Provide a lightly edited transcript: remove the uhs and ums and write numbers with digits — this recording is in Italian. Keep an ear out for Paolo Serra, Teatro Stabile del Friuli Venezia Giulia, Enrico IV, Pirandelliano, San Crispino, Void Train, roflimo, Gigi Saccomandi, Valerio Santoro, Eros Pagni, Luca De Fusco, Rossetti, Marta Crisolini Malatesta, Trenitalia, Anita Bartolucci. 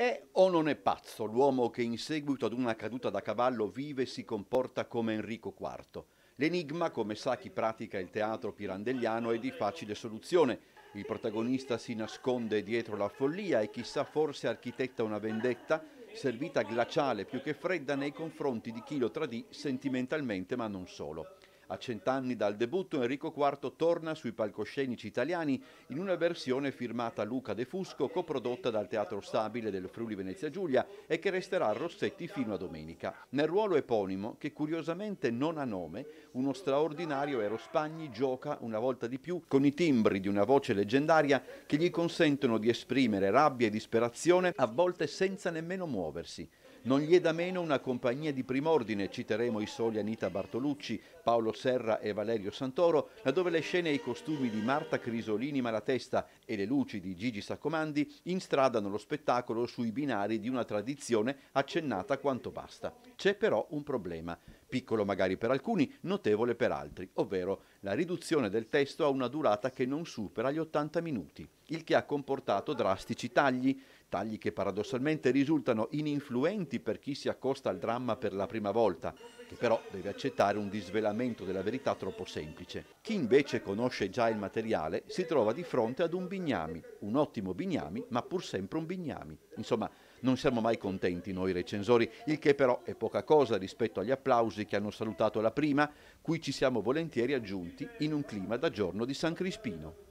È o non è pazzo l'uomo che in seguito ad una caduta da cavallo vive e si comporta come Enrico IV? L'enigma, come sa chi pratica il teatro pirandelliano, è di facile soluzione. Il protagonista si nasconde dietro la follia e chissà, forse architetta una vendetta servita glaciale più che fredda nei confronti di chi lo tradì sentimentalmente, ma non solo. A 100 anni dal debutto, Enrico IV torna sui palcoscenici italiani in una versione firmata Luca De Fusco, coprodotta dal Teatro Stabile del Friuli Venezia Giulia e che resterà a Rossetti fino a domenica. Nel ruolo eponimo, che curiosamente non ha nome, uno straordinario Eros Pagni gioca una volta di più con i timbri di una voce leggendaria che gli consentono di esprimere rabbia e disperazione, a volte senza nemmeno muoversi. Non gli è da meno una compagnia di prim'ordine, citeremo i soli Anita Bartolucci, Paolo Serra e Valerio Santoro, laddove le scene e i costumi di Marta Crisolini Malatesta e le luci di Gigi Saccomandi instradano lo spettacolo sui binari di una tradizione accennata quanto basta. C'è però un problema, piccolo magari per alcuni, notevole per altri, ovvero la riduzione del testo a una durata che non supera gli 80 minuti, il che ha comportato drastici tagli che paradossalmente risultano ininfluenti per chi si accosta al dramma per la prima volta, che però deve accettare un disvelamento della verità troppo semplice. Chi invece conosce già il materiale si trova di fronte ad un bignami, un ottimo bignami, ma pur sempre un bignami. Insomma, non siamo mai contenti noi recensori, il che però è poca cosa rispetto agli applausi che hanno salutato la prima, cui ci siamo volentieri aggiunti in un clima da giorno di San Crispino.